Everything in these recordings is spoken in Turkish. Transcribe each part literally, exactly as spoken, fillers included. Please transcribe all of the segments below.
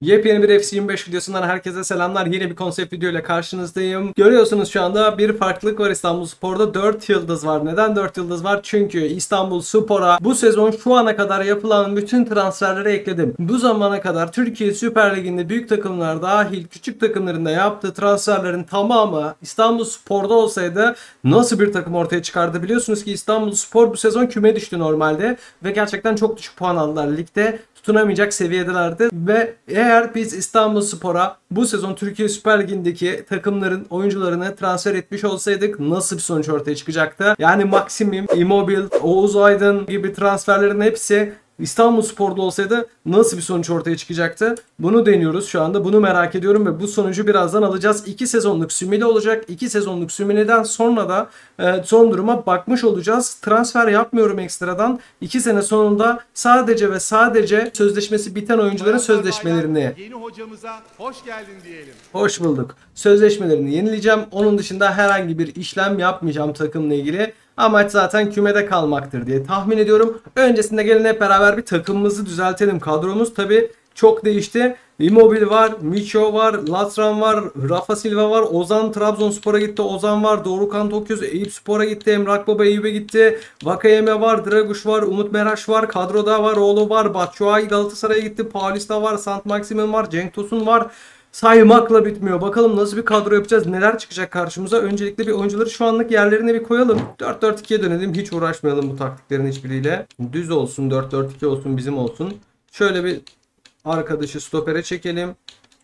Yepyeni bir F C yirmi beş videosundan herkese selamlar. Yine bir konsept video ile karşınızdayım. Görüyorsunuz şu anda bir farklılık var İstanbul Spor'da. dört yıldız var. Neden dört yıldız var? Çünkü İstanbul Spor'a bu sezon şu ana kadar yapılan bütün transferleri ekledim. Bu zamana kadar Türkiye Süper Ligi'nde büyük takımlar dahil küçük takımlarında yaptığı transferlerin tamamı İstanbul Spor'da olsaydı nasıl bir takım ortaya çıkardı? Biliyorsunuz ki İstanbul Spor bu sezon küme düştü normalde ve gerçekten çok düşük puan aldılar ligde. Tutunamayacak seviyedelerdi ve eğer biz İstanbulspor'a bu sezon Türkiye Süper Ligi'ndeki takımların oyuncularını transfer etmiş olsaydık nasıl bir sonuç ortaya çıkacaktı? Yani Saint-Maximin, Immobile, Oğuz Aydın gibi transferlerin hepsi İstanbulspor'da olsaydı nasıl bir sonuç ortaya çıkacaktı? Bunu deniyoruz şu anda. Bunu merak ediyorum ve bu sonucu birazdan alacağız. iki sezonluk sümüle olacak. iki sezonluk sümüleden sonra da e, son duruma bakmış olacağız. Transfer yapmıyorum ekstradan. iki sene sonunda sadece ve sadece sözleşmesi biten oyuncuların sözleşmelerini yeni hocamıza hoş geldin diyelim. Hoş bulduk. Sözleşmelerini yenileyeceğim. Onun dışında herhangi bir işlem yapmayacağım takımla ilgili. Amaç zaten kümede kalmaktır diye tahmin ediyorum. Öncesinde gelin hep beraber bir takımımızı düzeltelim. Kadromuz tabi çok değişti. Immobile var, Miço var, Lundstram var, Rafa Silva var, Ozan Trabzonspor'a gitti, Ozan var, Dorukhan Toköz Eyüpspor'a gitti, Emrah Baba Eyüp'e gitti, Vakayeme var, Draguş var, Umut Meraş var, kadroda var, oğlu var, Batshuayi Galatasaray'a gitti, Paulista var, Saint-Maximin var, Cenk Tosun var. Saymakla bitmiyor. Bakalım nasıl bir kadro yapacağız? Neler çıkacak karşımıza? Öncelikle bir oyuncuları şu anlık yerlerine bir koyalım. dört dört iki'ye dönelim. Hiç uğraşmayalım bu taktiklerin hiçbiriyle. Düz olsun. dört dört iki olsun. Bizim olsun. Şöyle bir arkadaşı stopere çekelim.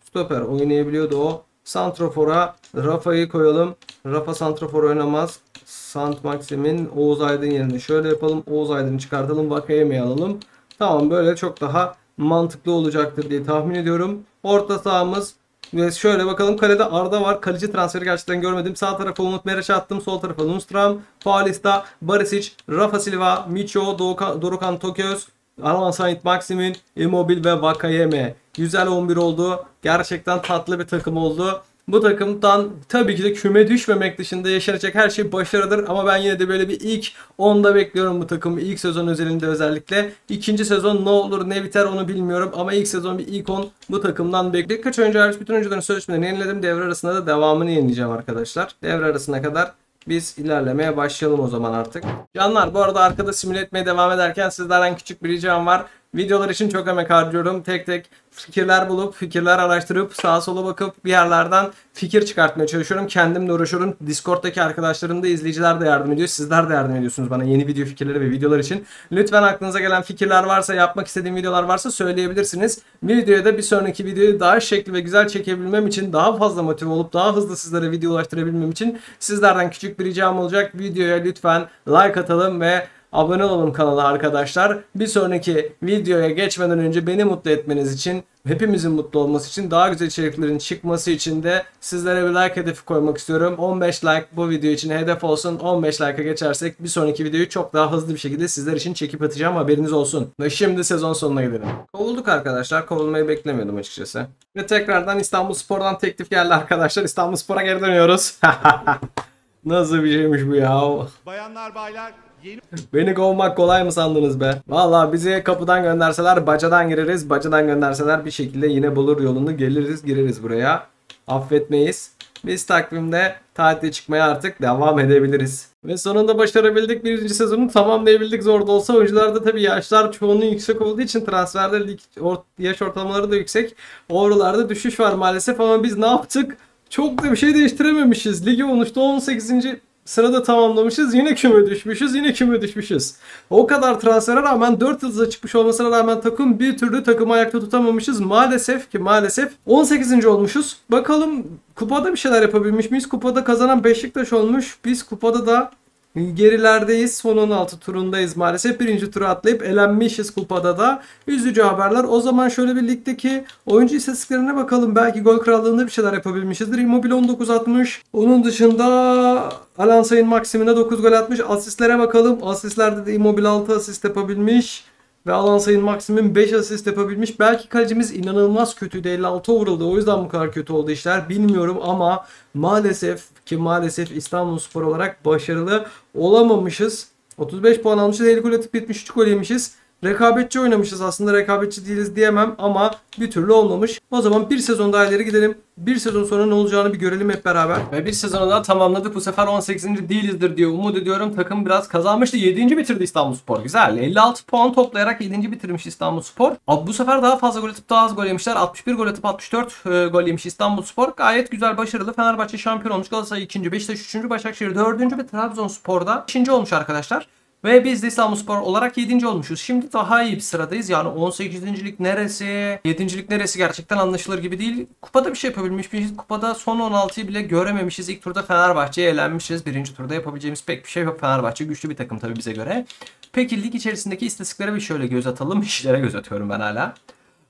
Stoper oynayabiliyordu o. Santrafor'a Rafa'yı koyalım. Rafa santrafor oynamaz. Saint-Maximin Oğuz Aydın yerine şöyle yapalım. Oğuz Aydın'ı çıkartalım. Vakayeme'yi alalım. Tamam, böyle çok daha mantıklı olacaktır diye tahmin ediyorum. Orta sahamız ve şöyle bakalım, kalede Arda var. Kaleci transferi gerçekten görmedim. Sağ tarafa Umut Meraş'a attım. Sol tarafa Lundstram, Paulista, Barisic, Rafa Silva, Miço, Dorukhan Toköz, Allan, Saint-Maximin, Immobile ve Vakayeme. Güzel on bir oldu. Gerçekten tatlı bir takım oldu. Bu takımdan tabii ki de küme düşmemek dışında yaşanacak her şey başarıdır. Ama ben yine de böyle bir ilk onda bekliyorum bu takımı. İlk sezon özelinde özellikle. İkinci sezon ne olur ne biter onu bilmiyorum. Ama ilk sezon bir ilk on bu takımdan bekliyorum. Kaç oyuncu hariç bütün oyuncuların sözleşmelerini yeniledim. Devre arasında da devamını yenileyeceğim arkadaşlar. Devre arasına kadar biz ilerlemeye başlayalım o zaman artık. Canlar, bu arada arkada simüle etmeye devam ederken sizlerden küçük bir ricam var. Videolar için çok emek harcıyorum. Tek tek fikirler bulup, fikirler araştırıp, sağa sola bakıp bir yerlerden fikir çıkartmaya çalışıyorum. Kendim de uğraşıyorum. Discord'daki arkadaşlarım da, izleyiciler de yardım ediyor. Sizler de yardım ediyorsunuz bana yeni video fikirleri ve videolar için. Lütfen aklınıza gelen fikirler varsa, yapmak istediğim videolar varsa söyleyebilirsiniz. Bir videoya da bir sonraki videoyu daha şekli ve güzel çekebilmem için, daha fazla motive olup daha hızlı sizlere video ulaştırabilmem için sizlerden küçük bir ricam olacak. Videoya lütfen like atalım ve abone olalım kanala arkadaşlar. Bir sonraki videoya geçmeden önce beni mutlu etmeniz için, hepimizin mutlu olması için, daha güzel içeriklerin çıkması için de sizlere bir like hedefi koymak istiyorum. on beş like bu video için hedef olsun. on beş like'a geçersek bir sonraki videoyu çok daha hızlı bir şekilde sizler için çekip atacağım, haberiniz olsun. Ve şimdi sezon sonuna gidelim. Kovulduk arkadaşlar. Kovulmayı beklemiyordum açıkçası. Ve tekrardan İstanbulspor'dan teklif geldi arkadaşlar. İstanbulspor'a geri dönüyoruz. Nasıl bir şeymiş bu ya? Bayanlar baylar. Beni kovmak kolay mı sandınız be? Vallahi bizi kapıdan gönderseler bacadan gireriz. Bacadan gönderseler bir şekilde yine bulur yolunu, geliriz gireriz buraya. Affetmeyiz. Biz takvimde tatile çıkmaya artık devam edebiliriz. Ve sonunda başarabildik. Birinci sezonu tamamlayabildik. Zor da olsa. Oyuncularda tabi yaşlar çoğunun yüksek olduğu için transferde lig or yaş ortalamaları da yüksek. Oralarda düşüş var maalesef ama biz ne yaptık? Çok da bir şey değiştirememişiz. Ligi sonuçta on sekizinci sırada tamamlamışız. Yine küme düşmüşüz. Yine küme düşmüşüz. O kadar transfere rağmen, dört yıldıza çıkmış olmasına rağmen takım, bir türlü takımı ayakta tutamamışız. Maalesef ki maalesef on sekizinci olmuşuz. Bakalım kupada bir şeyler yapabilmiş miyiz? Kupada kazanan Beşiktaş olmuş. Biz kupada da gerilerdeyiz. Son on altı turundayız maalesef. Birinci turu atlayıp elenmişiz kupada da. Üzücü haberler. O zaman şöyle bir ligdeki oyuncu istatistiklerine bakalım. Belki gol krallığında bir şeyler yapabilmişizdir. Immobile on dokuz atmış. Onun dışında Allan Saint-Maximin'e dokuz gol atmış. Asistlere bakalım. Asistlerde de Immobile altı asist yapabilmiş. Ve Allan Saint-Maximin beş asist yapabilmiş. Belki kalecimiz inanılmaz kötüydü. elli altı vuruldu. O yüzden bu kadar kötü oldu işler. Bilmiyorum ama maalesef ki maalesef İstanbulspor olarak başarılı olamamışız. otuz beş puan almışız. elli gol atıp yetmiş üç gol yemişiz. Rekabetçi oynamışız. Aslında rekabetçi değiliz diyemem ama bir türlü olmamış. O zaman bir sezon daha ileri gidelim. Bir sezon sonra ne olacağını bir görelim hep beraber. Ve bir sezonu daha tamamladık. Bu sefer on sekizinci değilizdir diye umut ediyorum. Takım biraz kazanmıştı. yedinci bitirdi İstanbul Spor. Güzel. elli altı puan toplayarak yedinci bitirmiş İstanbul Spor. Bu sefer daha fazla gol atıp daha az gol yemişler. altmış bir gol atıp altmış dört gol yemiş İstanbul Spor. Gayet güzel, başarılı. Fenerbahçe şampiyon olmuş. Galatasaray ikinci. Beşiktaş üçüncü. Başakşehir dördüncü. Ve Trabzonspor'da beşinci olmuş arkadaşlar. Ve biz de İstanbulspor olarak yedinci olmuşuz. Şimdi daha iyi bir sıradayız. Yani on sekizincilik neresi, yedincilik neresi gerçekten anlaşılır gibi değil. Kupada bir şey yapabilmiş miyiz? Kupada son on altıyı bile görememişiz. İlk turda Fenerbahçe'ye elenmişiz. Birinci turda yapabileceğimiz pek bir şey yok. Fenerbahçe güçlü bir takım tabii bize göre. Peki lig içerisindeki istatistiklere bir şöyle göz atalım. İşlere göz atıyorum ben hala.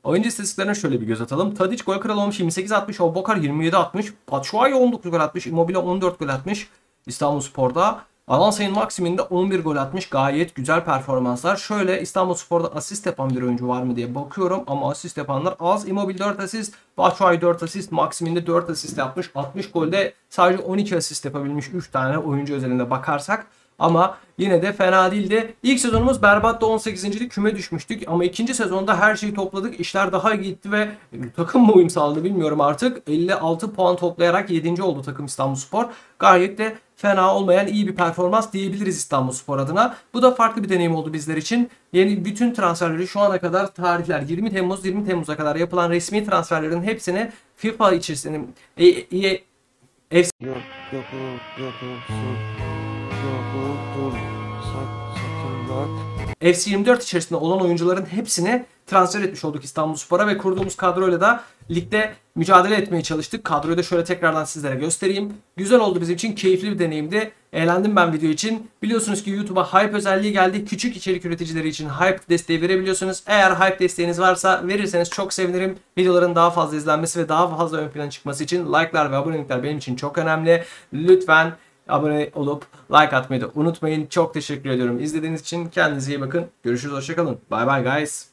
Oyuncu istatistiklerine şöyle bir göz atalım. Tadic gol kralı olmuş, yirmi sekiz atmış. Obokar yirmi yedi atmış. Batshuayi on dokuz gol atmış. Immobile on dört gol atmış. İstanbulspor'da Allan Saint-Maximin de on bir gol atmış. Gayet güzel performanslar. Şöyle İstanbulspor'da asist yapan bir oyuncu var mı diye bakıyorum ama asist yapanlar az. Immobile dört asist, Batshuayi dört asist, Maximin de dört asist yapmış. altmış golde sadece on iki asist yapabilmiş üç tane oyuncu özelinde bakarsak. Ama yine de fena değildi. İlk sezonumuz berbattı. on sekizinci küme düşmüştük. Ama ikinci sezonda her şeyi topladık. İşler daha gitti ve takım mı uyum sağladı bilmiyorum artık. elli altı puan toplayarak yedinci oldu takım İstanbulspor. Gayet de fena olmayan iyi bir performans diyebiliriz İstanbulspor adına. Bu da farklı bir deneyim oldu bizler için. Yeni bütün transferleri şu ana kadar tarihler yirmi Temmuz yirmi Temmuz'a kadar yapılan resmi transferlerin hepsini FIFA içerisinde e, e, e, F... yok, yok, yok, yok. F C yirmi dört içerisinde olan oyuncuların hepsini transfer etmiş olduk İstanbulspor'a ve kurduğumuz kadroyla da ligde mücadele etmeye çalıştık. Kadroyu da şöyle tekrardan sizlere göstereyim. Güzel oldu bizim için, keyifli bir deneyimdi. Eğlendim ben video için. Biliyorsunuz ki YouTube'a Hype özelliği geldi. Küçük içerik üreticileri için Hype desteği verebiliyorsunuz. Eğer Hype desteğiniz varsa verirseniz çok sevinirim. Videoların daha fazla izlenmesi ve daha fazla ön plana çıkması için like'lar ve abonelikler benim için çok önemli. Lütfen abone olup like atmayı da unutmayın. Çok teşekkür ediyorum izlediğiniz için. Kendinize iyi bakın. Görüşürüz. Hoşçakalın. Bye bye guys.